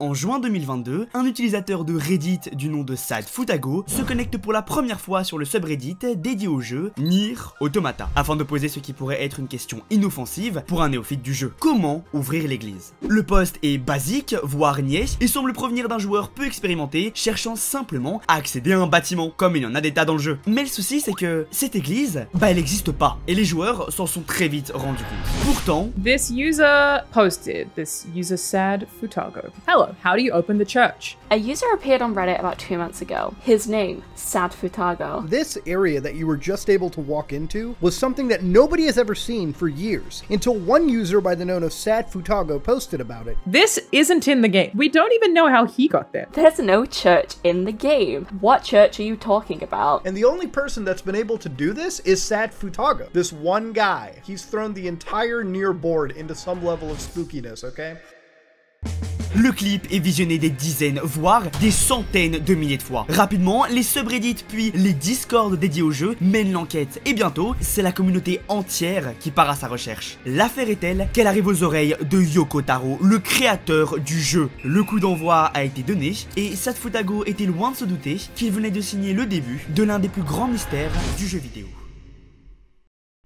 En juin 2022, un utilisateur de Reddit du nom de Sad futago se connecte pour la première fois sur le subreddit dédié au jeu Nier Automata, afin de poser ce qui pourrait être une question inoffensive pour un néophyte du jeu. Comment ouvrir l'église? Le post est basique, voire niais, et semble provenir d'un joueur peu expérimenté, cherchant simplement à accéder à un bâtiment, comme il y en a des tas dans le jeu. Mais le souci, c'est que cette église, bah elle n'existe pas, et les joueurs s'en sont très vite rendus compte. Pourtant... This user posted, this user Sad futago. Hello. How do you open the church? A user appeared on Reddit about 2 months ago. His name, Sad futago. This area that you were just able to walk into was something that nobody has ever seen for years, until one user by the name of Sad futago posted about it. This isn't in the game. We don't even know how he got there. There's no church in the game. What church are you talking about? And the only person that's been able to do this is Sad futago. This one guy. He's thrown the entire Nier board into some level of spookiness, okay? Le clip est visionné des dizaines, voire des centaines de milliers de fois. Rapidement, les subreddits puis les discords dédiés au jeu mènent l'enquête et bientôt, c'est la communauté entière qui part à sa recherche. L'affaire est telle qu'elle arrive aux oreilles de Yoko Taro, le créateur du jeu. Le coup d'envoi a été donné et Sad futago était loin de se douter qu'il venait de signer le début de l'un des plus grands mystères du jeu vidéo.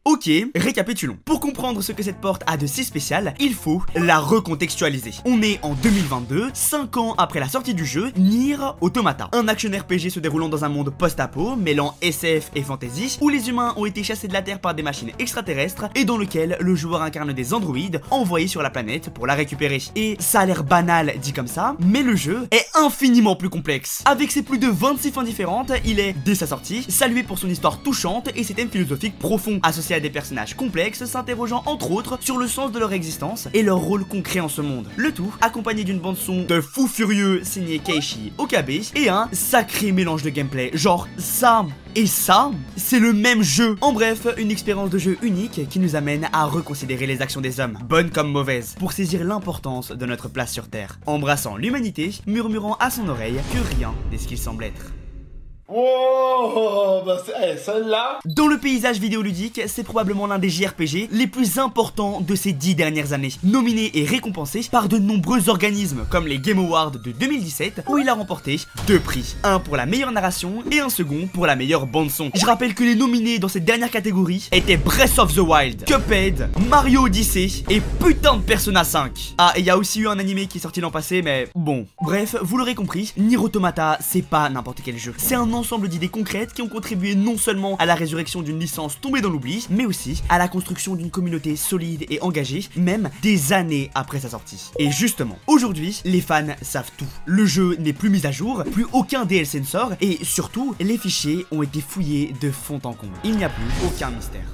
Ok, récapitulons. Pour comprendre ce que cette porte a de si spécial, il faut la recontextualiser. On est en 2022, 5 ans après la sortie du jeu Nier Automata, un action RPG se déroulant dans un monde post-apo, mêlant SF et fantasy, où les humains ont été chassés de la Terre par des machines extraterrestres et dans lequel le joueur incarne des androïdes envoyés sur la planète pour la récupérer. Et ça a l'air banal dit comme ça, mais le jeu est infiniment plus complexe. Avec ses plus de 26 fins différentes, il est, dès sa sortie, salué pour son histoire touchante et ses thèmes philosophiques profonds, associés à des personnages complexes s'interrogeant entre autres sur le sens de leur existence et leur rôle concret en ce monde. Le tout accompagné d'une bande son de fou furieux signé Keishi Okabe et un sacré mélange de gameplay, genre ça et ça, c'est le même jeu. En bref, une expérience de jeu unique qui nous amène à reconsidérer les actions des hommes, bonnes comme mauvaises, pour saisir l'importance de notre place sur Terre, embrassant l'humanité, murmurant à son oreille que rien n'est ce qu'il semble être. Oh, bah celle-là. Dans le paysage vidéoludique, c'est probablement l'un des JRPG les plus importants de ces 10 dernières années, nominé et récompensé par de nombreux organismes comme les Game Awards de 2017 où il a remporté 2 prix, un pour la meilleure narration et un second pour la meilleure bande-son. Je rappelle que les nominés dans cette dernière catégorie étaient Breath of the Wild, Cuphead, Mario Odyssey et putain de Persona 5. Ah, et il y a aussi eu un animé qui est sorti l'an passé, mais bon. Bref, vous l'aurez compris, Nier Automata, c'est pas n'importe quel jeu. C'est un ensemble d'idées concrètes qui ont contribué non seulement à la résurrection d'une licence tombée dans l'oubli, mais aussi à la construction d'une communauté solide et engagée, même des années après sa sortie. Et justement, aujourd'hui, les fans savent tout. Le jeu n'est plus mis à jour, plus aucun DLC ne sort, et surtout, les fichiers ont été fouillés de fond en comble. Il n'y a plus aucun mystère.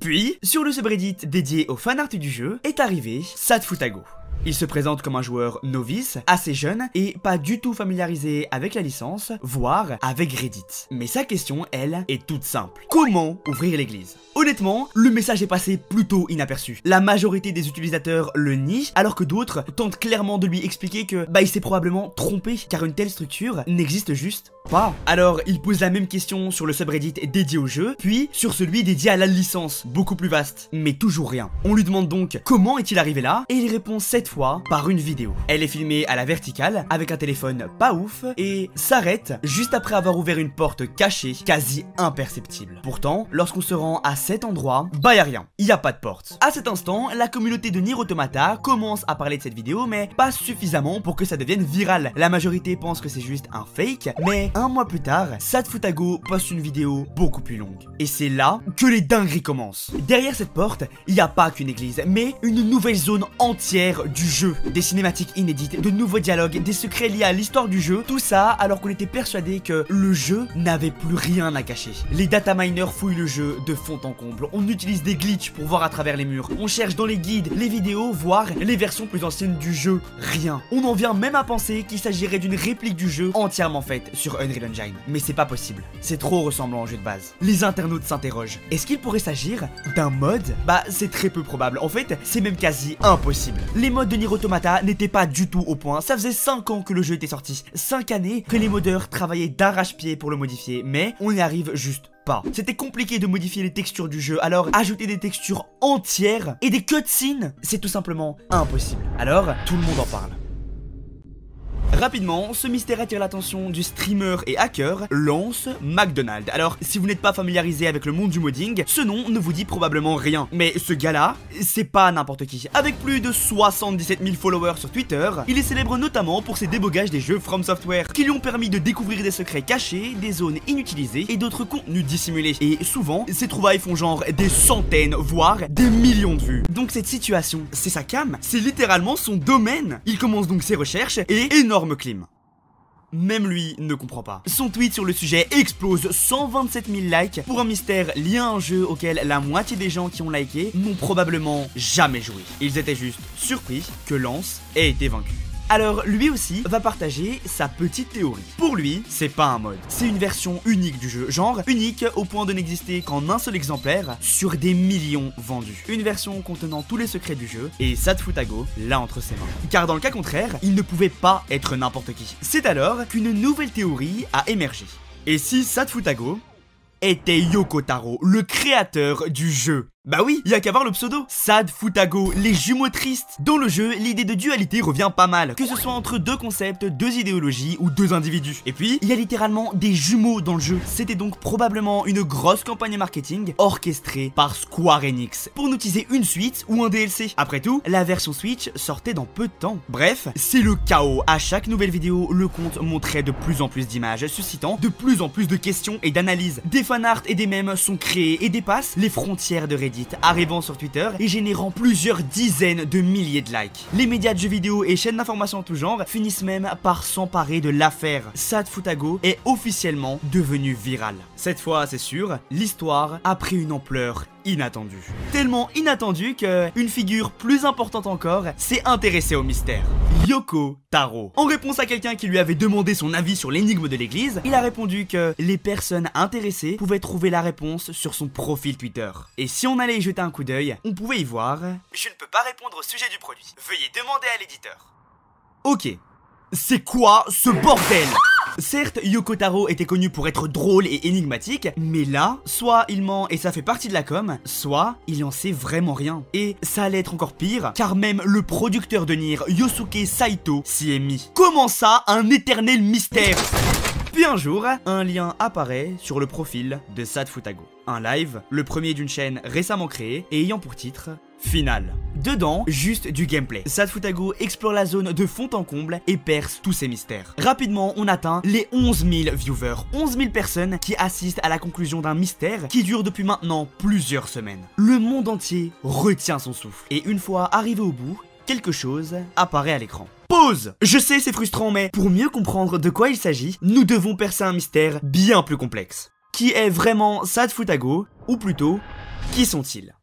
Puis, sur le subreddit dédié aux fanarts du jeu, est arrivé Sad futago. Il se présente comme un joueur novice, assez jeune et pas du tout familiarisé avec la licence, voire avec Reddit. Mais sa question, elle, est toute simple. Comment ouvrir l'église? Honnêtement, le message est passé plutôt inaperçu. La majorité des utilisateurs le nie, alors que d'autres tentent clairement de lui expliquer que bah il s'est probablement trompé, car une telle structure n'existe juste pas. Alors, il pose la même question sur le subreddit dédié au jeu, puis sur celui dédié à la licence, beaucoup plus vaste, mais toujours rien. On lui demande donc comment est-il arrivé là, et il répond cette fois par une vidéo. Elle est filmée à la verticale avec un téléphone pas ouf et s'arrête juste après avoir ouvert une porte cachée quasi imperceptible. Pourtant, lorsqu'on se rend à cet endroit, bah y'a rien, y a pas de porte. À cet instant, la communauté de Nier Automata commence à parler de cette vidéo, mais pas suffisamment pour que ça devienne viral. La majorité pense que c'est juste un fake, mais un mois plus tard, Sad futago poste une vidéo beaucoup plus longue. Et c'est là que les dingueries commencent. Derrière cette porte, il n'y a pas qu'une église, mais une nouvelle zone entière du jeu, des cinématiques inédites, de nouveaux dialogues, des secrets liés à l'histoire du jeu, tout ça alors qu'on était persuadé que le jeu n'avait plus rien à cacher. Les data miners fouillent le jeu de fond en comble, on utilise des glitches pour voir à travers les murs, on cherche dans les guides, les vidéos, voire les versions plus anciennes du jeu, rien. On en vient même à penser qu'il s'agirait d'une réplique du jeu entièrement faite sur Unreal Engine, mais c'est pas possible, c'est trop ressemblant au jeu de base. Les internautes s'interrogent, est-ce qu'il pourrait s'agir d'un mode? Bah c'est très peu probable, en fait c'est même quasi impossible. Les modes de Nier Automata n'était pas du tout au point, ça faisait 5 ans que le jeu était sorti, 5 années que les modeurs travaillaient d'arrache-pied pour le modifier, mais on y arrive juste pas. C'était compliqué de modifier les textures du jeu, alors ajouter des textures entières et des cutscenes, c'est tout simplement impossible. Alors, tout le monde en parle. Rapidement, ce mystère attire l'attention du streamer et hacker Lance McDonald. Alors, si vous n'êtes pas familiarisé avec le monde du modding, ce nom ne vous dit probablement rien. Mais ce gars-là, c'est pas n'importe qui. Avec plus de 77 000 followers sur Twitter, il est célèbre notamment pour ses débogages des jeux From Software, qui lui ont permis de découvrir des secrets cachés, des zones inutilisées et d'autres contenus dissimulés. Et souvent, ces trouvailles font genre des centaines, voire des millions de vues. Donc cette situation, c'est sa cam, c'est littéralement son domaine. Il commence donc ses recherches et énorme clim. Même lui ne comprend pas. Son tweet sur le sujet explose, 127 000 likes pour un mystère lié à un jeu auquel la moitié des gens qui ont liké n'ont probablement jamais joué. Ils étaient juste surpris que Lance ait été vaincu. Alors lui aussi va partager sa petite théorie. Pour lui, c'est pas un mod, c'est une version unique du jeu, genre unique au point de n'exister qu'en un seul exemplaire sur des millions vendus. Une version contenant tous les secrets du jeu et Sad Futago l'a entre ses mains. Car dans le cas contraire, il ne pouvait pas être n'importe qui. C'est alors qu'une nouvelle théorie a émergé. Et si Sad Futago était Yoko Taro, le créateur du jeu? Bah oui, y'a qu'à voir le pseudo, Sad Futago, les jumeaux tristes. Dans le jeu, l'idée de dualité revient pas mal, que ce soit entre deux concepts, deux idéologies ou deux individus. Et puis, il y a littéralement des jumeaux dans le jeu. C'était donc probablement une grosse campagne marketing orchestrée par Square Enix pour nous teaser une suite ou un DLC. Après tout, la version Switch sortait dans peu de temps. Bref, c'est le chaos. À chaque nouvelle vidéo, le compte montrait de plus en plus d'images, suscitant de plus en plus de questions et d'analyses. Des fanarts et des mèmes sont créés et dépassent les frontières de Reddit, arrivant sur Twitter et générant plusieurs dizaines de milliers de likes. Les médias de jeux vidéo et chaînes d'information en tout genre finissent même par s'emparer de l'affaire. Sad Futago est officiellement devenu viral. Cette fois, c'est sûr, l'histoire a pris une ampleur inattendue. Tellement inattendue qu'une figure plus importante encore s'est intéressée au mystère. Yoko Taro. En réponse à quelqu'un qui lui avait demandé son avis sur l'énigme de l'église, il a répondu que les personnes intéressées pouvaient trouver la réponse sur son profil Twitter. Et si on allait y jeter un coup d'œil, on pouvait y voir: je ne peux pas répondre au sujet du produit. Veuillez demander à l'éditeur. Ok. C'est quoi ce bordel ? Certes, Yoko Taro était connu pour être drôle et énigmatique, mais là, soit il ment et ça fait partie de la com, soit il en sait vraiment rien. Et ça allait être encore pire, car même le producteur de Nier, Yosuke Saito, s'y est mis. Comment ça, un éternel mystère? Puis un jour, un lien apparaît sur le profil de Sad Futago. Un live, le premier d'une chaîne récemment créée et ayant pour titre Finale. Dedans, juste du gameplay. Sad Futago explore la zone de fond en comble et perce tous ses mystères. Rapidement, on atteint les 11 000 viewers, 11 000 personnes qui assistent à la conclusion d'un mystère qui dure depuis maintenant plusieurs semaines. Le monde entier retient son souffle. Et une fois arrivé au bout, quelque chose apparaît à l'écran. Pause! Je sais, c'est frustrant, mais pour mieux comprendre de quoi il s'agit, nous devons percer un mystère bien plus complexe. Qui est vraiment Sad Futago? Ou plutôt, qui sont-ils?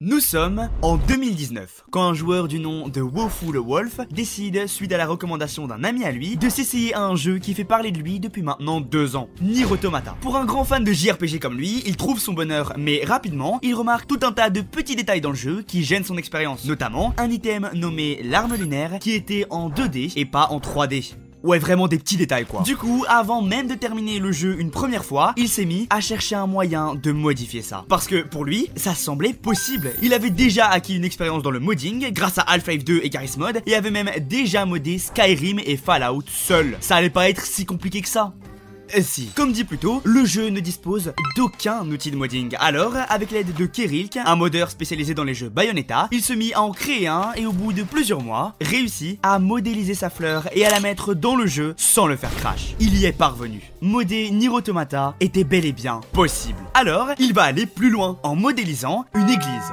Nous sommes en 2019, quand un joueur du nom de Woeful Wolf décide, suite à la recommandation d'un ami à lui, de s'essayer à un jeu qui fait parler de lui depuis maintenant 2 ans, Nier Automata. Pour un grand fan de JRPG comme lui, il trouve son bonheur, mais rapidement, il remarque tout un tas de petits détails dans le jeu qui gênent son expérience, notamment un item nommé l'arme lunaire qui était en 2D et pas en 3D. Ouais, vraiment des petits détails quoi. Du coup, avant même de terminer le jeu une première fois, il s'est mis à chercher un moyen de modifier ça. Parce que pour lui, ça semblait possible. Il avait déjà acquis une expérience dans le modding grâce à Half-Life 2 et Garry's Mod, et avait même déjà modé Skyrim et Fallout seul. Ça allait pas être si compliqué que ça. Si. Comme dit plus tôt, le jeu ne dispose d'aucun outil de modding. Alors, avec l'aide de Kerilk, un modeur spécialisé dans les jeux Bayonetta, il se mit à en créer un et au bout de plusieurs mois, réussit à modéliser sa fleur et à la mettre dans le jeu sans le faire crash. Il y est parvenu. Modder Nier Automata était bel et bien possible. Alors, il va aller plus loin en modélisant une église.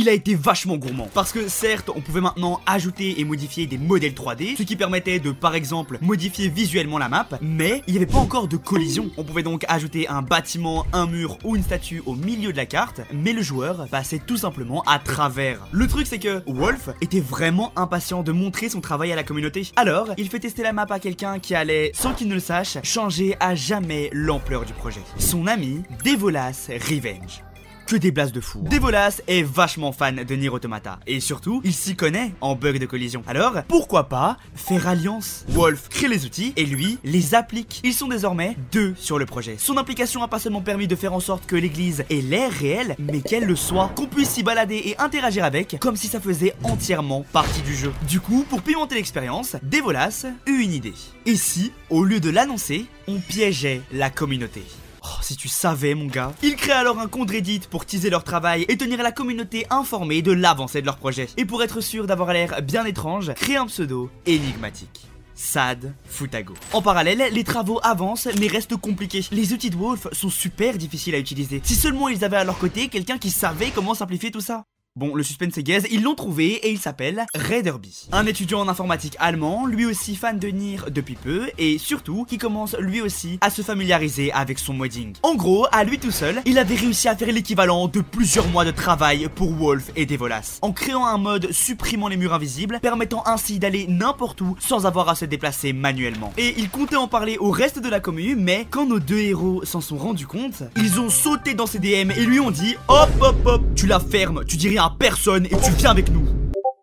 Il a été vachement gourmand, parce que certes, on pouvait maintenant ajouter et modifier des modèles 3D, ce qui permettait de, par exemple, modifier visuellement la map, mais il n'y avait pas encore de collision. On pouvait donc ajouter un bâtiment, un mur ou une statue au milieu de la carte, mais le joueur passait tout simplement à travers. Le truc, c'est que Wolf était vraiment impatient de montrer son travail à la communauté. Alors, il fait tester la map à quelqu'un qui allait, sans qu'il ne le sache, changer à jamais l'ampleur du projet. Son ami, Devolas Revenge. que des blasts de fou. Devolas est vachement fan de Nier Automata, et surtout, il s'y connaît en bug de collision. Alors, pourquoi pas faire alliance? Wolf crée les outils, et lui, les applique. Ils sont désormais deux sur le projet. Son implication a pas seulement permis de faire en sorte que l'église ait l'air réelle, mais qu'elle le soit, qu'on puisse s'y balader et interagir avec, comme si ça faisait entièrement partie du jeu. Du coup, pour pimenter l'expérience, Devolas eut une idée. Et si, au lieu de l'annoncer, on piégeait la communauté? Oh, si tu savais mon gars. Ils créent alors un compte Reddit pour teaser leur travail et tenir la communauté informée de l'avancée de leur projet. Et pour être sûr d'avoir l'air bien étrange, créer un pseudo énigmatique. Sad Futago. En parallèle, les travaux avancent mais restent compliqués. Les outils de Wolf sont super difficiles à utiliser. Si seulement ils avaient à leur côté quelqu'un qui savait comment simplifier tout ça. Bon, le suspense est gaze, ils l'ont trouvé et il s'appelle RaiderB. Un étudiant en informatique allemand, lui aussi fan de Nier depuis peu et surtout qui commence lui aussi à se familiariser avec son modding. En gros, à lui tout seul, il avait réussi à faire l'équivalent de plusieurs mois de travail pour Wolf et Devolas, en créant un mode supprimant les murs invisibles, permettant ainsi d'aller n'importe où sans avoir à se déplacer manuellement. Et il comptait en parler au reste de la commu, mais quand nos deux héros s'en sont rendus compte, ils ont sauté dans ses DM et lui ont dit « Hop hop hop, tu la fermes, tu dis rien à personne et tu viens avec nous ».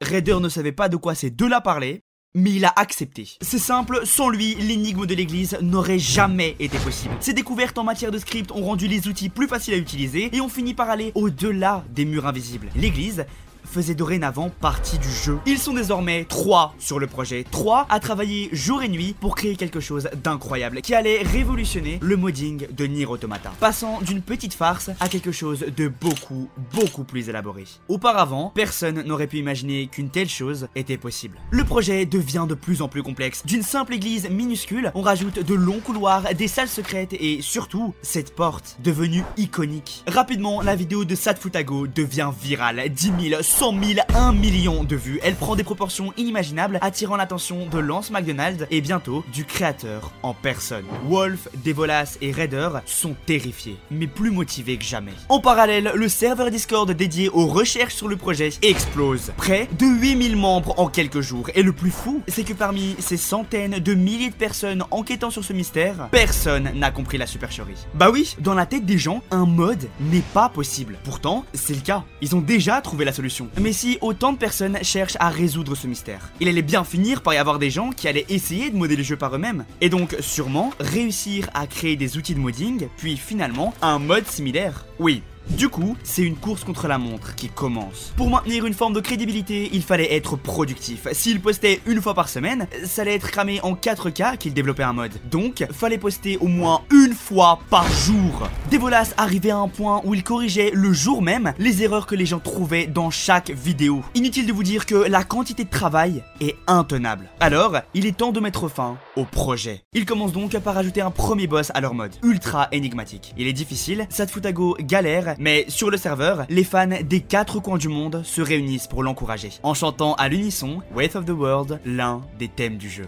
Raider ne savait pas de quoi ces deux-là parlaient, mais il a accepté. C'est simple, sans lui, l'énigme de l'église n'aurait jamais été possible. Ses découvertes en matière de script ont rendu les outils plus faciles à utiliser et ont fini par aller au-delà des murs invisibles. L'église faisait dorénavant partie du jeu. Ils sont désormais 3 sur le projet, 3 à travailler jour et nuit pour créer quelque chose d'incroyable qui allait révolutionner le modding de Nier Automata, passant d'une petite farce à quelque chose de beaucoup plus élaboré. Auparavant, personne n'aurait pu imaginer qu'une telle chose était possible. Le projet devient de plus en plus complexe. D'une simple église minuscule, on rajoute de longs couloirs, des salles secrètes et surtout, cette porte devenue iconique. Rapidement, la vidéo de Sad Futago devient virale, 10 000, 100 000, 1 million de vues, elle prend des proportions inimaginables, attirant l'attention de Lance McDonald et bientôt du créateur en personne. Wolf, Devolas et Raider sont terrifiés, mais plus motivés que jamais. En parallèle, le serveur Discord dédié aux recherches sur le projet explose. Près de 8000 membres en quelques jours, et le plus fou, c'est que parmi ces centaines de milliers de personnes enquêtant sur ce mystère, personne n'a compris la supercherie. Bah oui, dans la tête des gens, un mode n'est pas possible. Pourtant, c'est le cas. Ils ont déjà trouvé la solution. Mais si autant de personnes cherchent à résoudre ce mystère, il allait bien finir par y avoir des gens qui allaient essayer de modder le jeu par eux-mêmes, et donc sûrement réussir à créer des outils de modding, puis finalement un mode similaire. Oui. Du coup, c'est une course contre la montre qui commence. Pour maintenir une forme de crédibilité, il fallait être productif. S'il postait une fois par semaine, ça allait être cramé en 4K qu'il développait un mode. Donc, fallait poster au moins une fois par jour. Devolas arrivait à un point où il corrigeait le jour même les erreurs que les gens trouvaient dans chaque vidéo. Inutile de vous dire que la quantité de travail est intenable. Alors, il est temps de mettre fin au projet. Ils commencent donc par ajouter un premier boss à leur mode, ultra énigmatique. Il est difficile, Sad Futago galère, mais sur le serveur, les fans des 4 coins du monde se réunissent pour l'encourager, en chantant à l'unisson Weight of the World, l'un des thèmes du jeu.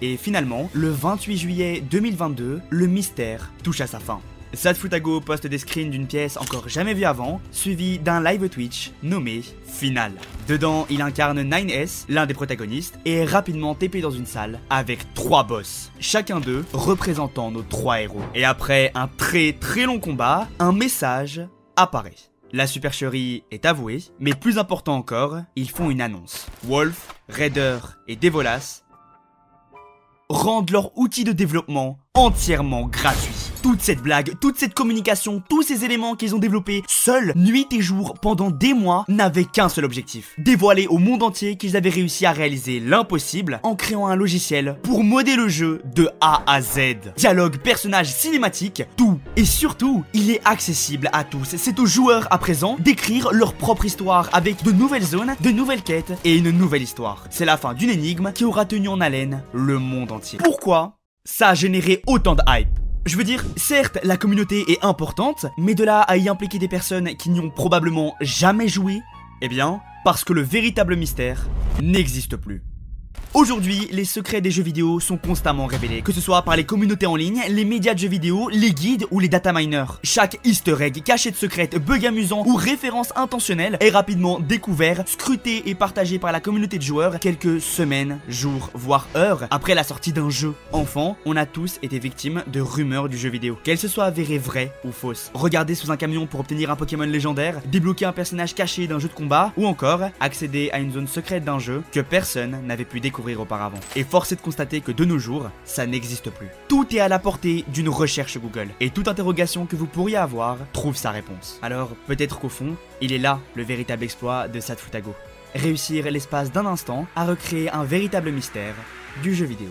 Et finalement, le 28 juillet 2022, le mystère touche à sa fin. Sad Futago poste des screens d'une pièce encore jamais vue avant, suivi d'un live Twitch nommé Final. Dedans, il incarne 9S, l'un des protagonistes, et est rapidement TP dans une salle avec 3 boss, chacun d'eux représentant nos 3 héros. Et après un très long combat, un message apparaît. La supercherie est avouée, mais plus important encore, ils font une annonce. Wolf, Raider et Devolas rendent leur outil de développement entièrement gratuit. Toute cette blague, toute cette communication, tous ces éléments qu'ils ont développés seuls, nuit et jour, pendant des mois, n'avaient qu'un seul objectif. Dévoiler au monde entier qu'ils avaient réussi à réaliser l'impossible en créant un logiciel pour modder le jeu de A à Z. Dialogue, personnages, cinématiques, tout. Et surtout, il est accessible à tous. C'est aux joueurs à présent d'écrire leur propre histoire avec de nouvelles zones, de nouvelles quêtes et une nouvelle histoire. C'est la fin d'une énigme qui aura tenu en haleine le monde entier. Pourquoi ça a généré autant de hype? Je veux dire, certes, la communauté est importante, mais de là à y impliquer des personnes qui n'y ont probablement jamais joué, eh bien, parce que le véritable mystère n'existe plus. Aujourd'hui, les secrets des jeux vidéo sont constamment révélés, que ce soit par les communautés en ligne, les médias de jeux vidéo, les guides ou les data miners. Chaque easter egg, cachette secrète, bug amusant ou référence intentionnelle est rapidement découvert, scruté et partagé par la communauté de joueurs quelques semaines, jours, voire heures après la sortie d'un jeu. Enfant, on a tous été victimes de rumeurs du jeu vidéo, qu'elles se soient avérées vraies ou fausses. Regarder sous un camion pour obtenir un Pokémon légendaire, débloquer un personnage caché d'un jeu de combat ou encore accéder à une zone secrète d'un jeu que personne n'avait pu découvrir auparavant. Et force est de constater que de nos jours, ça n'existe plus. Tout est à la portée d'une recherche Google et toute interrogation que vous pourriez avoir trouve sa réponse. Alors peut-être qu'au fond, il est là le véritable exploit de Sad Futago. Réussir l'espace d'un instant à recréer un véritable mystère du jeu vidéo.